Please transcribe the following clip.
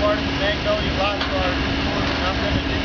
garden, magnolia rock garden. I'm going to do